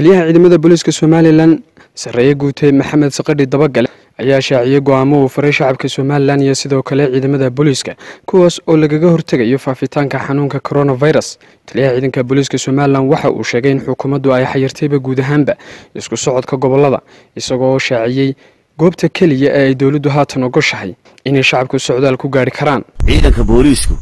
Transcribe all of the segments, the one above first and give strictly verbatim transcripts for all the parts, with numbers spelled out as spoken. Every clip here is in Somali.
taliyaha ciidamada booliska Soomaaliland sareeye guutay Maxamed Saqadhi Dabagale ayaa shaaciyay go'aamo uu faray shacabka Soomaaliland iyo sidoo kale ciidamada booliska kuwaas oo lagaga hortagayo faafitaanka xanuunka coronavirus taliyaha ciidanka booliska Soomaaliland waxa uu sheegay in xukuumaddu ay xayirtay guud ahaanba isku socodka gobolada isagoo shaaciyay goobta kaliya ee dawladdu haatan ogoshahay in shacabku socdaal ku gaari karaan ciidanka boolisku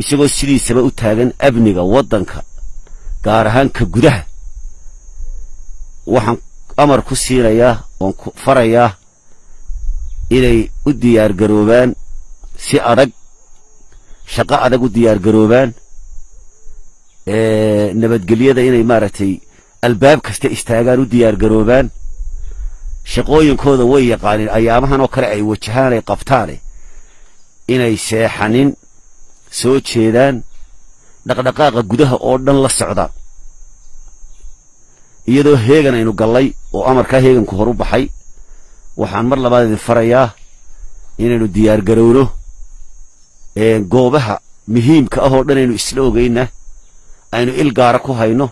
isagoo sidiisaba u taagan abniga wadanka gaar ahaan ka gudaha waxaan amar ku siirayaa oo ku farayaa inay u diyaar garoobaan si adag shaqo adag u diyaar garoobaan ee nabadgelyada inay maartay albaab kasta istaagaan u diyaar garoobaan shaqooyinkooda way yaqaaneen ayaamahan oo kale ay wajahaan ay qabtaan inay seexanin soo jeedaan dhaqdhaqaaqa gudaha oo dhan la socda iyadoo heegan aynu galay oo amarka heeganku hor u baxay waxaan mar labaad idin farayaa inaynu diyaar garowno ee goobaha muhiimka ah oo dhan aynu isla ogeyna aynu il gaara ku hayno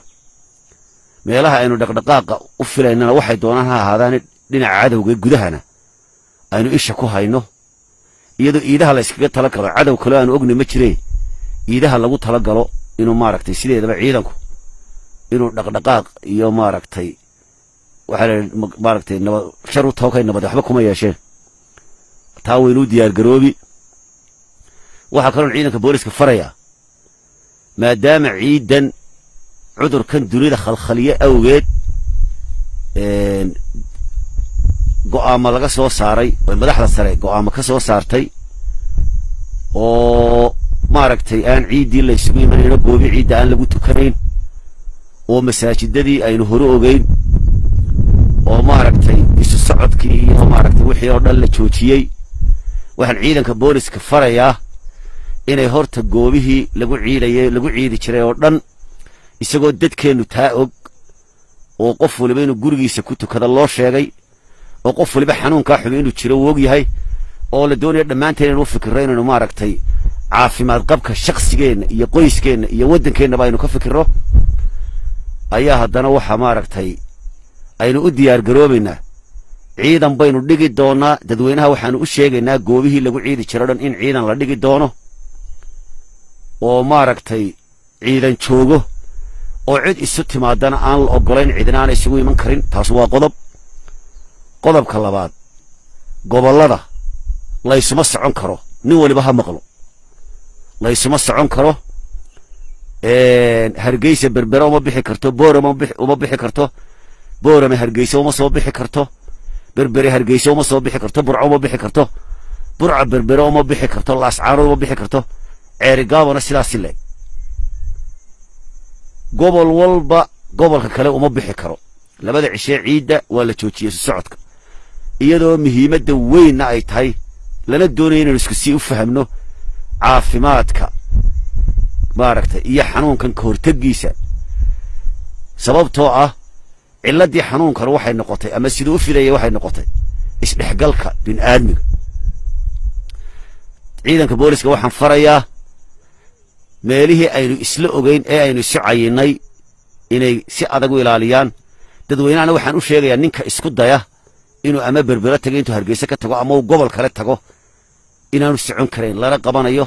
meelaha aynu dhaqdhaqaaqa u filaynana waxay doonaan ha ahaadaan dhinaca cadawga gudahana aynu isha ku hayno iyadoo iidaha la iskaga tala galo cadaw kale aan ogni ma jireen iidaha lagu tala galo inuu maaragtay sideedaba ciidanku inuu dhaqdhaqaaq iyo maaragtay waxa la maaragtay nabad sharu tookay nabad waxba kuma yeesheen taa weenu diyaar garoobi waxa kale ciidanka booliska faraya maadaama ciidan عذر كان دونيدا خلخلية أوجد قام لقى سو صاري والمدح للسري قام كسو صارتي وماركتي أن عيدي اللي يسميه من ينقو بعيد أن لقوت كرين ومساجد ذي أي نهرو أوجد وماركتي يسو صعد كي وماركتي وحيرن اللي توتيي وحن عيدا كبوليس كفريا إن يهرت الجوبه لقو عيدي لقو عيدي شري ورن isagoo dadkeenu taag oo qof waliba inuu gurigiisa ku tukada loo sheegay oo qof waliba xanuunka xubin inuu jiro woog yahay oo la doonayo dhamaanteen inuu fikirro inuu maaragtay caafimaad qabka shakhsigeena iyo qoyskeena iyo wadankeena baa inuu ka fikirro ayaa haddana waxa maaragtay aynu u diyaar garoobaynaa ciidan baynu dhigi doonaa dadweynaha waxaanu u sheegaynaa goobihii lagu ciidi jiro dhan in ciidan la dhigi doono oo maaragtay ciidan joogo oo cid isu timaadana aan la ogolayn ciidana aan isugu iman karin taas waa qodob qodobka labaad gobolada la isma socon karo nin waliba ha maqlo la isma socon karo ee Hargeysa Berbera uma bixi karto Boorama uma bixi karto Boorama Hargeysa uma soo bixi karto Berbera Hargeysa uma soo bixi karto Burca uma bixi karto Burca Berbera uma bixi karto Laascaanood uma bixi karto Ceerigaabana sidaas ilaa gobol walba gobolka kale uma bixi karo labada cishe ciida waa la joojiyay socodka iyadoo muhiimadda weyn ay tahay lana doonayo inuu isku sii u fahmno caafimaadka baaragtay iyo xanuunkan ka hortagiisa sababtoo ah ciladii xanuunkan waxay noqotay ama sidoo filayay waxay noqotay isdhexgalka bin aadmiga ciidanka booliska waxaan farayaa meelihii aynu isla ogeyn ee aynu sicaynay inay si adag u ilaaliyaan dadweynaha waxaan u sheegayaa ninka isku daya inuu ama Berbera tago intuu Hargeysa ka tago ama gobol kale tago inaanu socon kareen lana qabanayo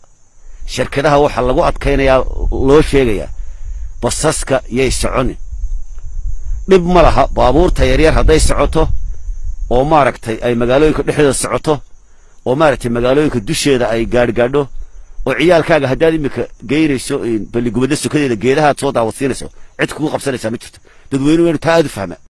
shirkadaha waxa lagu adkaynayaa loo sheegayaa basaska yay socon dib ma laha baabuurta yar yar haday socoto oo maaragtay ay magaalooyinka dhexdeeda socoto oo maaragtay magaalooyinka dusheeda ay gaadgaadho وعيالكاغا هدادي ميكا غيريسو ان بلي غوبدا سكديدا geedaha soo daawasiinayso cid kugu qabsanaysa ma jirto dadweynuhu inuu taad fahmo